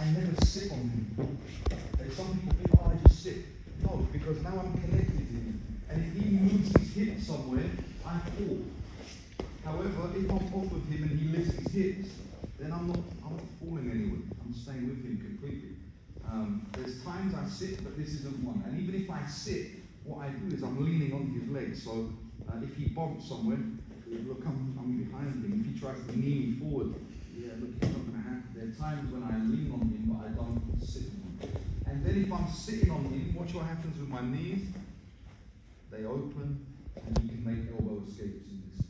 I never sit on him. Like some people think, oh, I just sit. No, because now I'm connected to him. And if he moves his hip somewhere, I fall. However, if I'm off of him and he lifts his hips, then I'm not falling anywhere. I'm staying with him completely. There's times I sit, but this isn't one. And even if I sit, what I do is I'm leaning on his legs. So if he bumps somewhere, look, I'm behind him. If he tries to knee me forward, yeah, look, it's not going to happen. There are times when I lean on him, but I don't sit on him. And then if I'm sitting on him, watch what happens with my knees. They open, and you can make elbow escapes in this.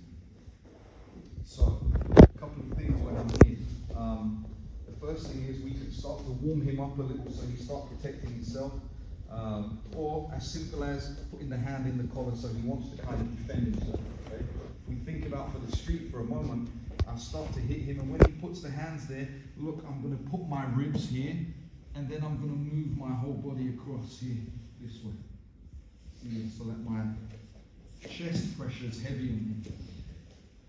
So, a couple of things when I'm in. The first thing is we can start to warm him up a little so he starts protecting himself. Or as simple as putting the hand in the collar so he wants to kind of defend himself. Okay? If we think about for the street for a moment, I start to hit him, and when he puts the hands there, look, I'm going to put my ribs here, and then I'm going to move my whole body across here, this way. Yeah, so that my chest pressure is heavy on him.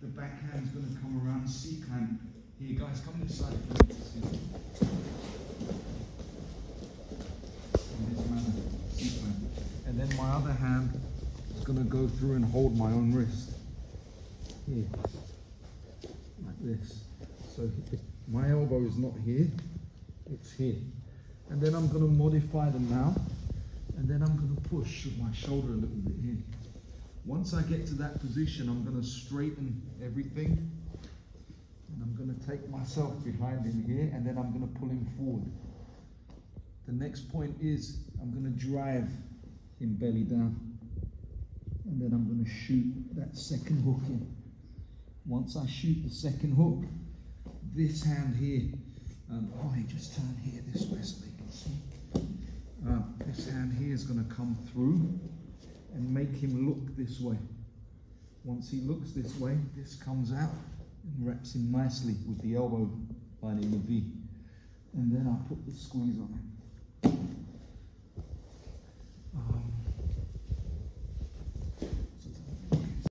The backhand's going to come around, C clamp. Here, guys, come this side for me to see. In this manner, C clamp. And then my other hand is going to go through and hold my own wrist. Here. Like this. So my elbow is not here, it's here. And then I'm going to modify them now. And then I'm going to push with my shoulder a little bit here. Once I get to that position, I'm going to straighten everything. And I'm going to take myself behind him here, and then I'm going to pull him forward. The next point is I'm going to drive him belly down. And then I'm going to shoot that second hook in. Once I shoot the second hook, this hand here, oh, he just turned here this way so they can see. This hand here is going to come through and make him look this way. Once he looks this way, this comes out and wraps him nicely with the elbow lining the V. And then I put the squeeze on him.